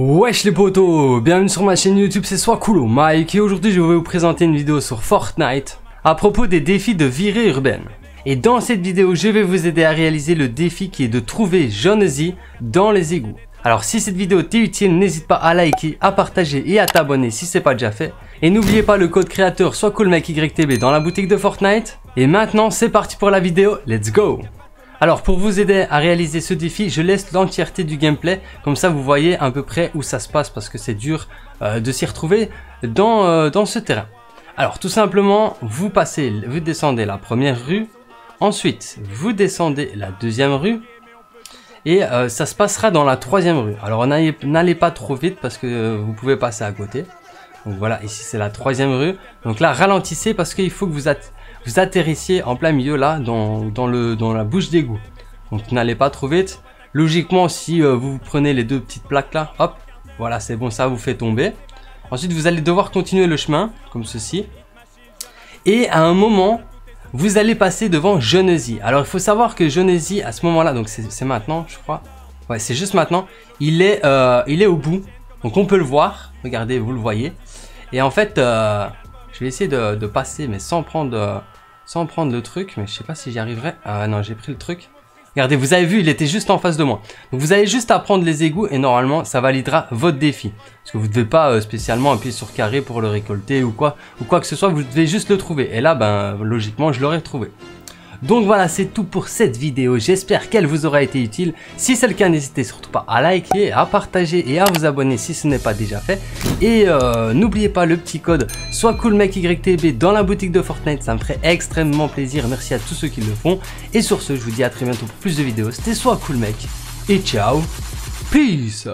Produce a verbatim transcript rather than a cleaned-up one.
Wesh les potos, bienvenue sur ma chaîne YouTube, c'est Soiscoolmec et aujourd'hui je vais vous présenter une vidéo sur Fortnite à propos des défis de virée urbaine. Et dans cette vidéo je vais vous aider à réaliser le défi qui est de trouver Jonesy dans les égouts. Alors si cette vidéo t'est utile, n'hésite pas à liker, à partager et à t'abonner si c'est pas déjà fait. Et n'oubliez pas le code créateur Soiscoolmec Y T B dans la boutique de Fortnite. Et maintenant c'est parti pour la vidéo, let's go! Alors pour vous aider à réaliser ce défi, je laisse l'entièreté du gameplay, comme ça vous voyez à peu près où ça se passe parce que c'est dur euh, de s'y retrouver dans, euh, dans ce terrain. Alors tout simplement, vous passez, vous descendez la première rue, ensuite vous descendez la deuxième rue et euh, ça se passera dans la troisième rue. Alors n'allez pas trop vite parce que vous pouvez passer à côté. Donc voilà, ici c'est la troisième rue. Donc là ralentissez parce qu'il faut que vous attendiez. Vous atterrissiez en plein milieu là dans, dans, le, dans la bouche d'égout. Donc n'allez pas trop vite. Logiquement si euh, vous prenez les deux petites plaques là, hop, voilà c'est bon, ça vous fait tomber. Ensuite vous allez devoir continuer le chemin comme ceci. Et à un moment vous allez passer devant Jonesy. Alors il faut savoir que Jonesy à ce moment là, donc c'est maintenant je crois. Ouais c'est juste maintenant, il est, euh, il est au bout. Donc on peut le voir, regardez vous le voyez. Et en fait... Euh, je vais essayer de, de passer mais sans prendre, sans prendre le truc, mais je sais pas si j'y arriverai. Ah non, j'ai pris le truc. Regardez, vous avez vu, il était juste en face de moi. Donc vous avez juste à prendre les égouts et normalement ça validera votre défi. Parce que vous ne devez pas spécialement appuyer sur carré pour le récolter ou quoi, ou quoi que ce soit, vous devez juste le trouver. Et là, ben logiquement, je l'aurais trouvé. Donc voilà, c'est tout pour cette vidéo. J'espère qu'elle vous aura été utile. Si c'est le cas, n'hésitez surtout pas à liker, à partager et à vous abonner si ce n'est pas déjà fait. Et euh, n'oubliez pas le petit code Soiscoolmec Y T B dans la boutique de Fortnite. Ça me ferait extrêmement plaisir. Merci à tous ceux qui le font. Et sur ce, je vous dis à très bientôt pour plus de vidéos. C'était Soiscoolmec et ciao. Peace.